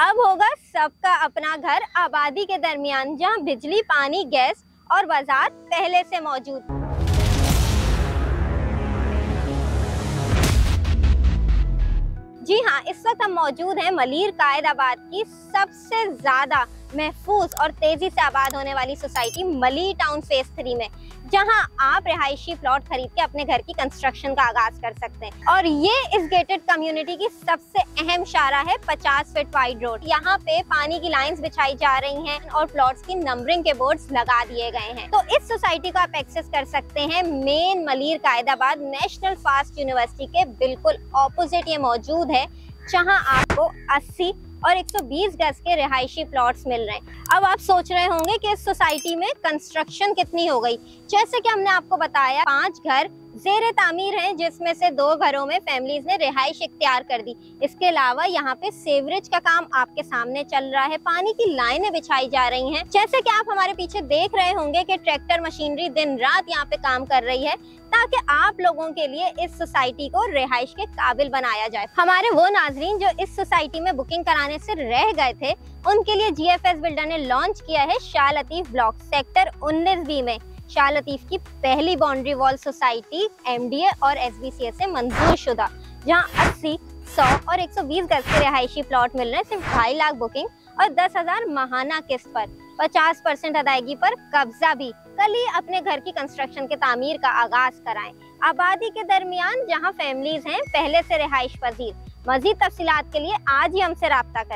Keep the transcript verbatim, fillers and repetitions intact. अब होगा सबका अपना घर आबादी के दरमियान, जहां बिजली, पानी, गैस और बाजार पहले से मौजूद। जी हाँ, इस वक्त हम मौजूद हैं मलीर कायदाबाद की सबसे ज्यादा महफूज और तेजी से आबाद होने वाली society Malir town phase three में, जहां आप रिहायशी प्लॉट खरीद के अपने घर की कंस्ट्रक्शन का आगाज कर सकते हैं। और ये इस गेटेड कम्युनिटी की सबसे अहम शाखा है, पचास फीट वाइड रोड। यहाँ पे पानी की लाइंस बिछाई जा रही हैं और प्लॉट्स की नंबरिंग के बोर्ड्स लगा दिए गए हैं। तो इस सोसाइटी को आप एक्सेस कर सकते हैं main Malir Quaidabad national fast university के बिल्कुल ऑपोजिट ये मौजूद है, जहाँ आपको अस्सी और एक सौ बीस गज के रिहायशी प्लॉट्स मिल रहे हैं। अब आप सोच रहे होंगे कि इस सोसाइटी में कंस्ट्रक्शन कितनी हो गई। जैसे कि हमने आपको बताया, पांच घर जेरे तामीर हैं, जिसमें से दो घरों में फैमिलीज ने रिहाइश इख्तियार कर दी। इसके अलावा यहाँ पे सीवरेज का काम आपके सामने चल रहा है, पानी की लाइनें बिछाई जा रही हैं। जैसे कि आप हमारे पीछे देख रहे होंगे कि ट्रैक्टर मशीनरी दिन रात यहाँ पे काम कर रही है, ताकि आप लोगों के लिए इस सोसाइटी को रिहाइश के काबिल बनाया जाए। हमारे वो नाजरीन जो इस सोसाइटी में बुकिंग कराने से रह गए थे, उनके लिए जी एफ एस बिल्डर ने लॉन्च किया है शाह लतीफ ब्लॉक सेक्टर उन्नीस बी में। शाह लतीफ की पहली बाउंड्री वॉल सोसाइटी एमडीए और एसबीसीए से मंजूर शुदा, जहां अस्सी, सौ और एक सौ बीस गज के रिहायशी प्लॉट मिल रहे हैं सिर्फ ढाई लाख बुकिंग और दस हजार माहाना किस्त पर, पचास परसेंट अदायगी पर कब्जा भी। कल ही अपने घर की कंस्ट्रक्शन के तामीर का आगाज कराएं आबादी के दरमियान, जहां फैमिलीज हैं पहले से रिहाइश पजीर। मजीद तफसीलात के लिए आज ही हमसे राब्ता करें।